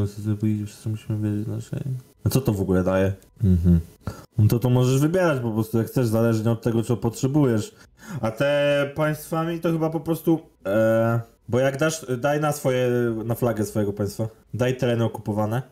Musimy wiedzieć naszej. A co to w ogóle daje? No to możesz wybierać po prostu jak chcesz, zależnie od tego, co potrzebujesz. A te państwami to chyba po prostu... bo jak dasz, daj na swoje, na flagę swojego państwa. Daj tereny okupowane.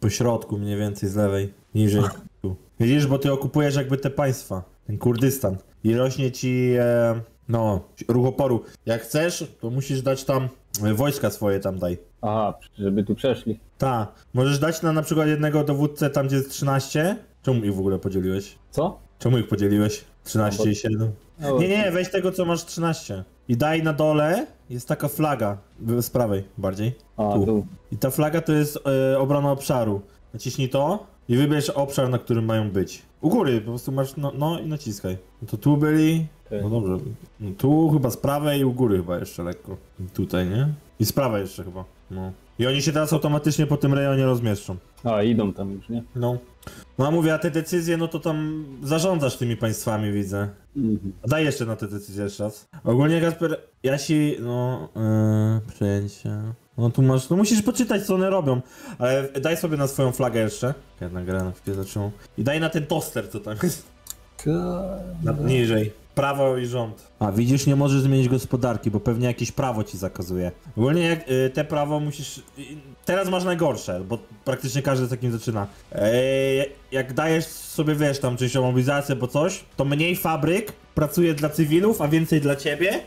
Po środku mniej więcej, z lewej, niżej. Tu. Widzisz, bo ty okupujesz jakby te państwa, ten Kurdystan. I rośnie ci, no, ruch oporu. Jak chcesz, to musisz dać tam wojska swoje tam daj. Aha, żeby tu przeszli. Tak. Możesz dać na przykład jednego dowódcę tam, gdzie jest 13. Czemu ich w ogóle podzieliłeś? Co? Czemu ich podzieliłeś? 13 i 7. Nie, nie, weź tego, co masz 13. I daj na dole, jest taka flaga, z prawej bardziej. A, tu. I ta flaga to jest obrona obszaru. Naciśnij to i wybierz obszar, na którym mają być. U góry, po prostu masz, no, no i naciskaj. To tu byli, no dobrze. No, tu chyba z prawej i u góry chyba jeszcze lekko. I tutaj, nie? I z prawej jeszcze chyba, no. I oni się teraz automatycznie po tym rejonie rozmieszczą. A, idą tam już, nie? No. No a mówię, a te decyzje, no to tam zarządzasz tymi państwami, widzę. Daj jeszcze na te decyzje jeszcze raz. Ogólnie, Kasper, Jasi, no... przejęcie... No tu masz, no musisz poczytać, co one robią. Ale daj sobie na swoją flagę jeszcze. Jedna gra na chwilę zaczęła. I daj na ten toster, co tam jest. Niżej. Prawo i rząd. A widzisz, nie możesz zmienić gospodarki, bo pewnie jakieś prawo ci zakazuje. Ogólnie jak te prawo musisz... Teraz masz najgorsze, bo praktycznie każdy z takim zaczyna. Jak dajesz sobie, wiesz, tam częściową mobilizację, bo coś, to mniej fabryk pracuje dla cywilów, a więcej dla ciebie.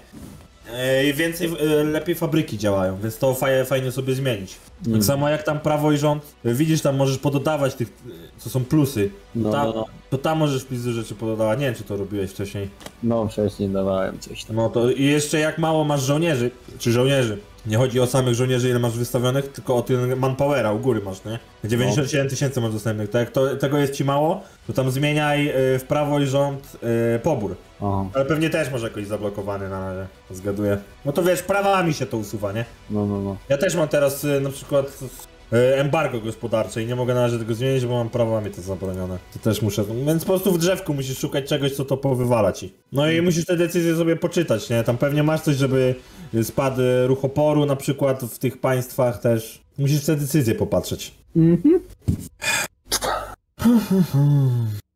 I więcej, lepiej fabryki działają, więc to fajnie sobie zmienić. Tak samo jak tam prawo i rząd, widzisz, tam możesz pododawać tych, co są plusy. No, tam, no, no. To tam możesz plusy rzeczy pododawać, nie wiem, czy to robiłeś wcześniej. No, wcześniej dawałem coś tam. No to i jeszcze jak mało masz żołnierzy, czy żołnierzy. Nie chodzi o samych żołnierzy, ile masz wystawionych, tylko o ten manpowera, u góry masz, nie? 97 tysięcy masz dostępnych, tak jak to, tego jest ci mało, to tam zmieniaj w prawo i rząd pobór. Aha. Ale pewnie też może jakoś zablokowany na razie, zgaduję. No to wiesz, prawami się to usuwa, nie? No, no, no. Ja też mam teraz na przykład embargo gospodarcze i nie mogę na razie tego zmienić, bo mam prawami to zabronione. To też muszę, więc po prostu w drzewku musisz szukać czegoś, co to powywala ci. No i musisz te decyzje sobie poczytać, nie? Tam pewnie masz coś, żeby spadł ruch oporu na przykład w tych państwach też. Musisz te decyzje popatrzeć.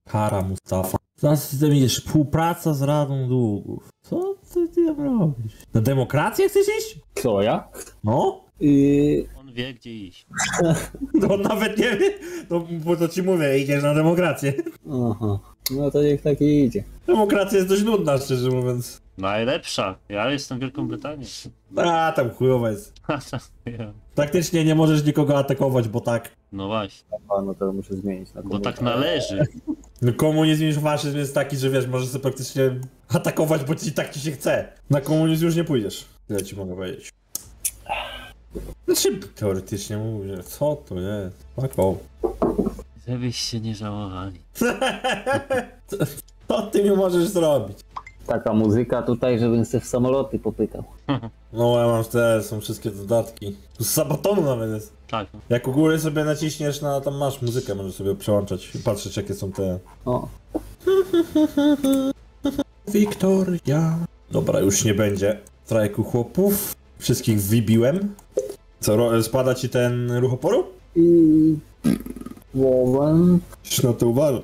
Kara Mustafa. Zaraz ty idziesz, współpraca z Radą Długów. Co ty tam robisz? Na demokrację chcesz iść? Co, ja? No? On wie, gdzie iść. No on nawet nie wie, no bo to ci mówię, idziesz na demokrację. Aha, no to niech tak i idzie. Demokracja jest dość nudna, szczerze mówiąc. Najlepsza. Ja jestem Wielką Brytanią. A, tam chujowa jest. Praktycznie nie możesz nikogo atakować, bo tak. No właśnie. A, no to muszę zmienić. Na bo tak należy. No komunizm niż faszyzm jest taki, że wiesz, możesz sobie praktycznie atakować, bo ci tak ci się chce. Na komunizm już nie pójdziesz. Ja ci mogę powiedzieć. Znaczy, teoretycznie mówię, co to jest? Taką. Żebyście nie żałowali. Co ty mi możesz zrobić? Taka muzyka tutaj, żebym sobie w samoloty popykał. No ja mam te, są wszystkie dodatki. Z Sabatonu nawet jest. Tak. Jak u góry sobie naciśniesz, na tam masz muzykę, możesz sobie przełączać i patrzeć, jakie są te... O. Victoria. Dobra, już nie będzie strajku chłopów. Wszystkich wybiłem. Co, spada ci ten ruch oporu? Moment. Musisz na to uważać.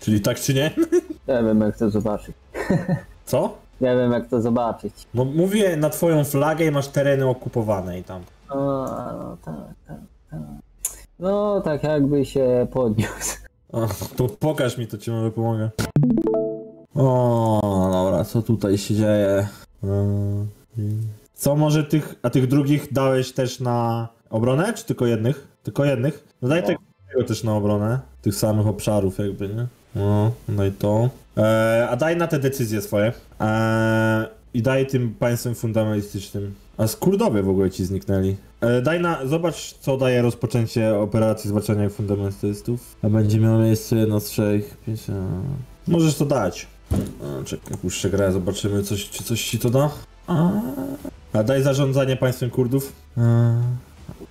Czyli tak czy nie? Nie wiem, jak to zobaczyć. Co? Nie wiem, jak to zobaczyć. No mówię, na twoją flagę i masz tereny okupowane i tam. A, no tak, tak, tak. No tak jakby się podniósł. O, to pokaż mi, to ci może pomogę. O, dobra, co tutaj się dzieje? Co może tych, a tych drugich dałeś też na obronę, czy tylko jednych? Tylko jednych? No daj tego też na obronę, tych samych obszarów jakby, nie? No, no i to. A daj na te decyzje swoje. I daj tym państwem fundamentalistycznym. A Kurdowie w ogóle ci zniknęli. Daj na... Zobacz, co daje rozpoczęcie operacji zwalczania fundamentalistów. A będzie miało miejsce jedno z 3, 5... Możesz to dać. Czekaj, puszczę grę, zobaczymy, coś, czy coś ci to da. A daj zarządzanie państwem Kurdów.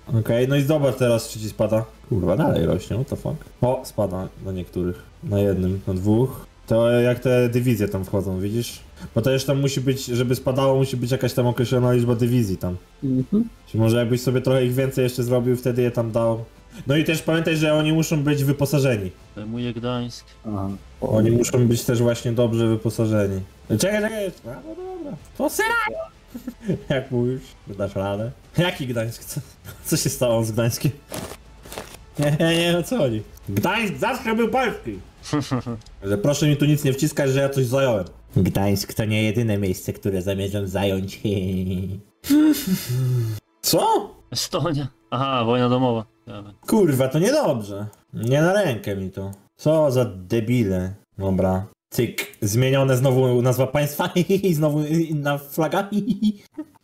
Okej, okay, no i zobacz teraz, czy ci spada. Kurwa, dalej rośnie, what the fuck. O, spada na niektórych. Na jednym, na dwóch. To jak te dywizje tam wchodzą, widzisz? Bo to jeszcze tam musi być, żeby spadało, musi być jakaś tam określona liczba dywizji tam. Mhm. Czy może jakbyś sobie trochę ich więcej jeszcze zrobił, wtedy je tam dał. No i też pamiętaj, że oni muszą być wyposażeni. Zajmuje Gdańsk. Aha. Oni muszą być też właśnie dobrze wyposażeni. Czekaj. No dobra. Posyłaj! Jak mówisz? Dasz radę? Jaki Gdańsk? Co się stało z Gdańskiem? Nie wiem o co chodzi. Gdańsk zawsze był polski! Że proszę mi tu nic nie wciskać, że ja coś zająłem. Gdańsk to nie jedyne miejsce, które zamierzam zająć. Co? Estonia. Aha, wojna domowa. Kurwa, to niedobrze. Nie na rękę mi to. Co za debile. Dobra. Cyk. Zmienione znowu nazwa państwa i znowu inna flaga.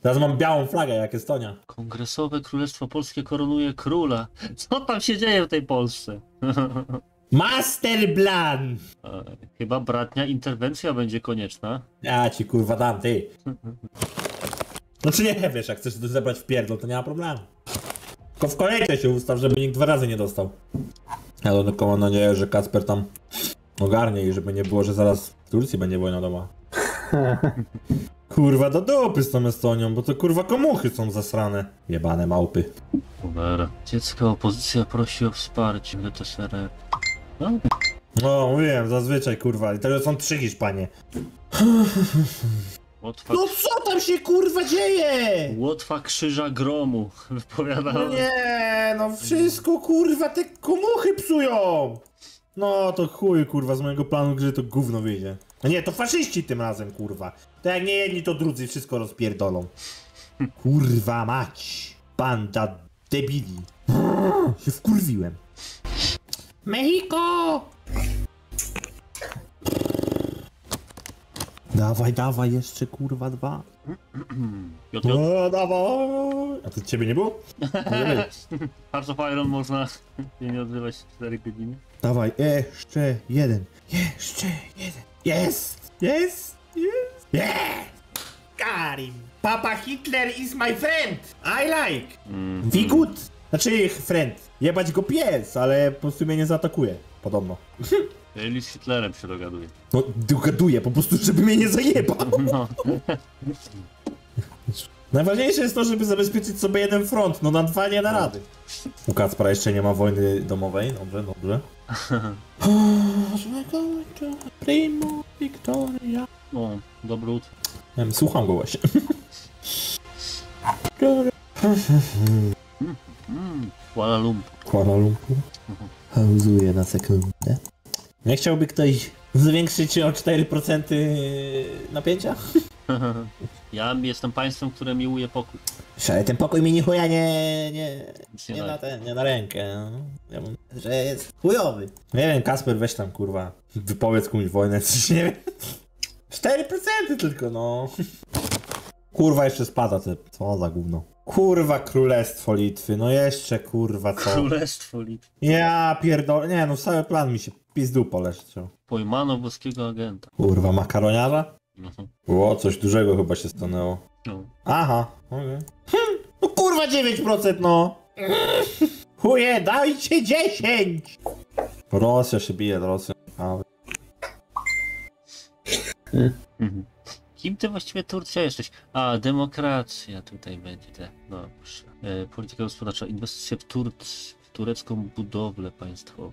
Teraz mam białą flagę jak Estonia. Kongresowe Królestwo Polskie koronuje króla. Co tam się dzieje w tej Polsce? Masterplan! Chyba bratnia interwencja będzie konieczna. Ja ci kurwa dam, ty. Znaczy nie wiesz, jak chcesz coś zebrać w pierdol, to nie ma problemu. Tylko w kolejce się ustaw, żeby nikt dwa razy nie dostał. Ja tylko mam nadzieję, że Kacper tam ogarnie i żeby nie było, że zaraz w Turcji będzie wojna doma. Kurwa do dupy z tą Estonią, bo to kurwa komuchy są zasrane. Jebane małpy. Dobra. Dziecka opozycja prosi o wsparcie, my to serę. No, mówiłem, zazwyczaj kurwa, i teraz są trzy Hiszpanie. Łotwa... No co tam się kurwa dzieje? Łotwa krzyża gromu, wypowiadałem. No nie, no wszystko kurwa, te komuchy psują. No to chuj kurwa, z mojego planu gry to gówno wyjdzie. No nie, to faszyści tym razem kurwa. To jak nie jedni to drudzy wszystko rozpierdolą. Kurwa mać, banda debili. Się wkurwiłem. Mexico! Dawaj jeszcze kurwa dwa. O, dawaj! A to ciebie nie było? Heart of Iron można nie odbywać 4 godziny. Dawaj, jeszcze jeden. Jeszcze jeden. Jest! Karim! Papa Hitler is my friend! I like! Wie good! Znaczy ich friend. Jebać go pies, ale po prostu mnie nie zaatakuje. Podobno. Eli z Hitlerem się dogaduje. No, dogaduje, po prostu żeby mnie nie zajebał. No. Najważniejsze jest to, żeby zabezpieczyć sobie jeden front, no na dwa nie na rady. U Kacpra jeszcze nie ma wojny domowej, dobrze. Primo, Victoria. No, dobrut. Słucham go właśnie. Kuala Lumpur. Kuala Lumpur. Pauzuję na sekundę. Nie chciałby ktoś zwiększyć o 4% napięcia? Ja jestem państwem, które miłuje pokój. Ale ten pokój mi ni chuja nie na ten, nie na rękę. No. Że jest chujowy. Nie wiem, Kasper, weź tam kurwa, wypowiedz komuś wojnę, coś nie wiem. 4% tylko, no. Kurwa, jeszcze spada te, co za gówno. Kurwa Królestwo Litwy, no jeszcze kurwa co. Królestwo Litwy. Ja pierdolę, nie no cały plan mi się pizdu poleszczył. Pojmano boskiego agenta. Kurwa makaroniarza? O, coś dużego chyba się stanęło. No. Aha, okej. No kurwa 9% no. Chuje, dajcie 10! Rosja się bije, Rosja. Kim ty właściwie Turcja jesteś? A, demokracja tutaj będzie. No, polityka gospodarcza, inwestycje w turecką budowlę państwową.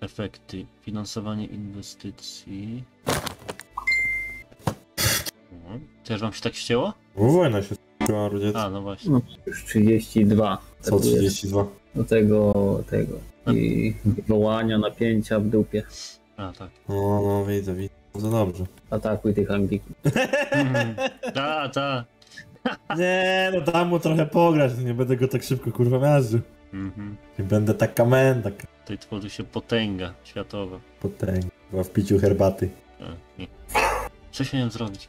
Efekty, finansowanie inwestycji. Też wam się tak ścięło? Wojna się skończyła, rodziec. A, no właśnie. No, już 32. Co 32? Do tego. I wołania, napięcia w dupie. A, tak. No, widzę. Bardzo dobrze. Atakuj tych Anglików. Ta. Nie, no dam mu trochę pograć, nie będę go tak szybko kurwa miażdżył. Nie będę taka menda. Tutaj tworzy się potęga światowa. Potęga, chyba w piciu herbaty. Co się miałem zrobić?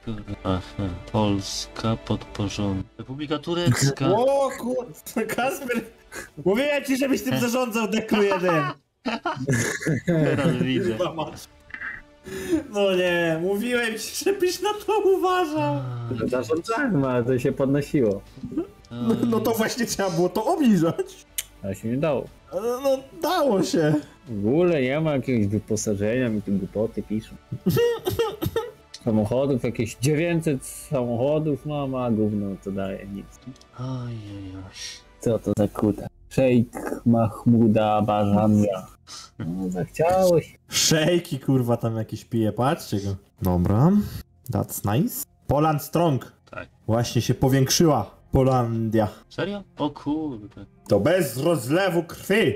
Polska podporządkowana. Republika Turecka. O kurwa, Kasper! Mówiłem ci, żebyś tym zarządzał, deku jeden. Teraz widzę. No nie, mówiłem ci, żebyś na to uważał. Zarządzałem, ale to się podnosiło. No to właśnie trzeba było to obniżać. ale się nie dało. No dało się. W ogóle nie ma jakiegoś wyposażenia, mi tu głupoty piszą. Samochodów, jakieś 900 samochodów mam, a gówno to daje nic. Ojej. Co to za kuta? Szejk Mahmuda Barzania. No zachciałeś. Szejki kurwa tam jakiś pije, patrzcie go. Dobra, that's nice. Poland Strong. Tak. Właśnie się powiększyła. Polandia. Serio? O kurde. To bez rozlewu krwi.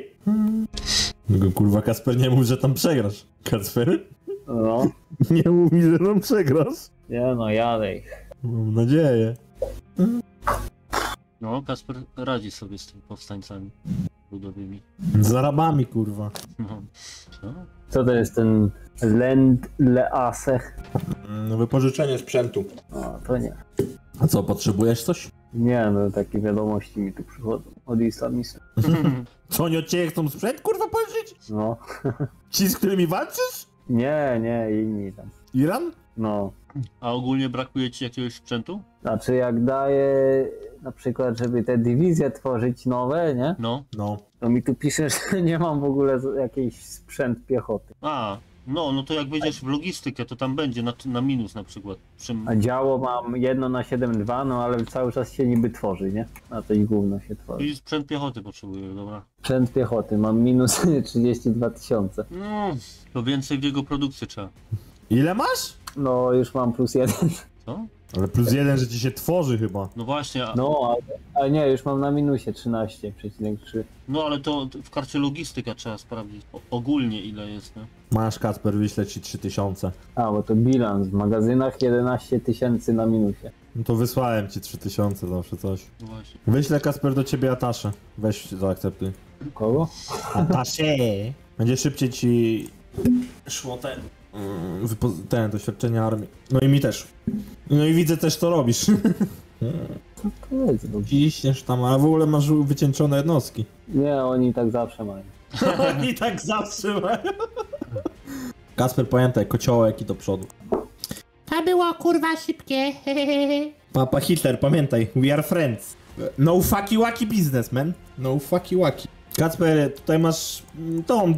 No kurwa Kasper nie mówi, że tam przegrasz. Kasper? No. Nie mówi, że tam przegrasz. Nie no, jadę. Mam nadzieję. No, Kasper radzi sobie z tymi powstańcami ludowymi. Z Arabami, kurwa. No. Co? Co to jest ten Lend lease? No, wypożyczenie sprzętu. O, to nie. A co, potrzebujesz coś? Nie, no takie wiadomości mi tu przychodzą od islamistów. Co oni od ciebie chcą sprzęt, kurwa, pożyczyć? No. Ci, z którymi walczysz? Nie, nie, inni tam. Iran? No. A ogólnie brakuje ci jakiegoś sprzętu? Znaczy, jak daję... Na przykład, żeby te dywizje tworzyć nowe, nie? No. No. To mi tu pisze, że nie mam w ogóle jakiejś sprzęt piechoty. A, no, no to jak wejdziesz w logistykę, to tam będzie na minus na przykład. Czym... A działo mam 1/7,2, no ale cały czas się niby tworzy, nie? A to i gówno się tworzy. I sprzęt piechoty potrzebuję, dobra. Sprzęt piechoty, mam minus 32 000. No, to więcej w jego produkcji trzeba. Ile masz? No, już mam +1. Co? Ale +1, że ci się tworzy chyba. No właśnie. A... No, ale nie, już mam na minusie 13,3. No ale to w karcie logistyka trzeba sprawdzić ogólnie ile jest, nie? Masz Kacper, wyślę ci 3000. A, bo to bilans. W magazynach 11 000 na minusie. No to wysłałem ci 3000 zawsze coś. No właśnie. Wyślę Kacper do ciebie Atasze. Weź zaakceptuj. Kogo? Atasze! Będzie szybciej ci szło ten doświadczenie armii. No i mi też. No i widzę też, co robisz. Co to jest? Ciśniesz tam, a w ogóle masz wycieńczone jednostki. Nie, oni tak zawsze mają. Oni tak zawsze mają. Kasper, pamiętaj, kociołek i do przodu. To było kurwa szybkie. Papa Hitler, pamiętaj, we are friends. No fucky wacky businessman. No fucky wacky. Kacper, tutaj masz tą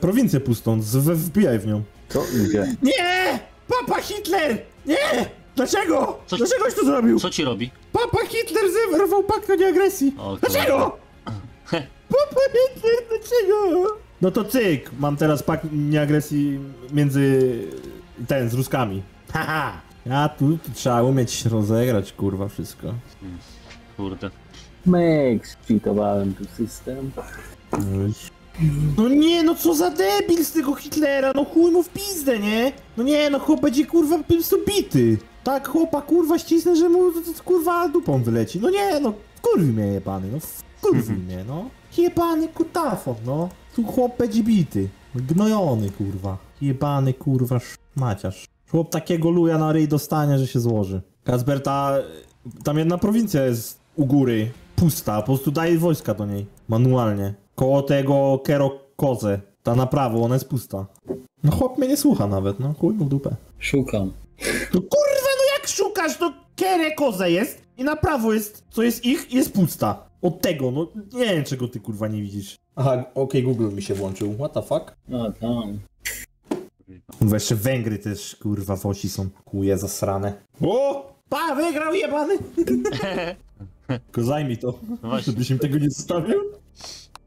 prowincję pustą, wbijaj w nią. Co? Gdzie? Nie! Papa Hitler! Nie! Dlaczego? Dlaczegoś to zrobił? Co ci robi? Papa Hitler zerwał pakt o nieagresji. Dlaczego? Papa Hitler, dlaczego? No to cyk, mam teraz pakt nieagresji między... z Ruskami. Haha! A tu trzeba umieć rozegrać, kurwa, wszystko. Kurde. Meks, cheatowałem tu system. No nie, no co za debil z tego Hitlera, no chuj mu w pizdę, nie? No nie, no chłop będzie kurwa bity. Tak chłopa kurwa ścisnę, że mu kurwa dupą wyleci. No nie, no kurwi mnie jebany, no kurwi mnie, no. Jebany kutafon, no. Tu chłop będzie bity. Gnojony kurwa. Jebany kurwa szmaciarz. Chłop takiego luja na ryj dostanie, że się złoży. Kacberta, tam jedna prowincja jest u góry, pusta, po prostu daje wojska do niej, manualnie. Koło tego Kerokoze, ta na prawo, ona jest pusta. No chłop mnie nie słucha nawet, no chuj mu w dupę. Szukam. No kurwa, no jak szukasz, to Kerokoze jest i na prawo jest, co jest ich, jest pusta. Od tego, no nie wiem czego ty kurwa nie widzisz. Aha, okej, Google mi się włączył, what the fuck? No tam. Kurwa, jeszcze Węgry też kurwa wosi są, kuje zasrane. O! Pa, wygrał jebany! Tylko zajmij to, właśnie. Żebyś im tego nie zostawił.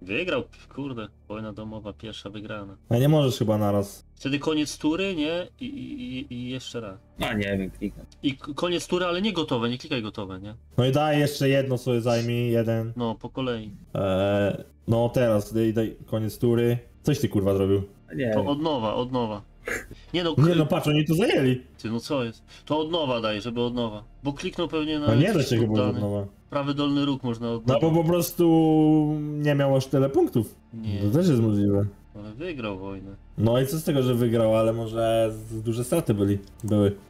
Wygrał, kurde, wojna domowa, pierwsza wygrana. A nie możesz chyba naraz. Wtedy koniec tury, nie? I jeszcze raz. A nie wiem, klikam. I koniec tury, ale nie gotowe, nie klikaj gotowe, nie? No i daj jeszcze jedno sobie zajmij, jeden. No, po kolei. No teraz, daj koniec tury. Coś ty kurwa zrobił. Nie. To od nowa, od nowa. Nie no, nie no patrz, oni to zajęli. Ty no co jest? To od nowa daj, żeby od nowa. Bo kliknął pewnie na... No nie da się go od nowa. Prawy dolny róg można od nowa. No bo po prostu nie miał aż tyle punktów. Nie. To też jest możliwe. Ale wygrał wojnę. No i co z tego, że wygrał, ale może duże straty były.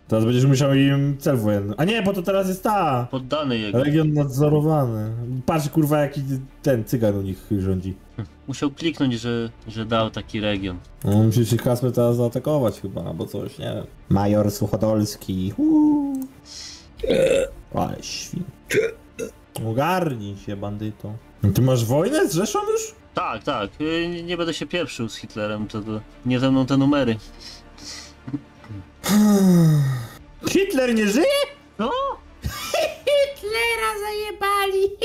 Teraz będziesz musiał im cel wojenny. A nie, bo to teraz jest ta! Poddany jego. Region nadzorowany. Patrz kurwa jaki ten cygar u nich rządzi. Musiał kliknąć, że dał taki region. No, musi się Kasper teraz zaatakować chyba, albo coś, nie wiem. Major Suchodolski. Ale świn. Ogarnij się, bandyto. Ty masz wojnę z Rzeszą już? Tak, tak. Nie będę się pieprzył z Hitlerem, to nie ze mną te numery. Hitler nie żyje? No? Hitlera zajebali!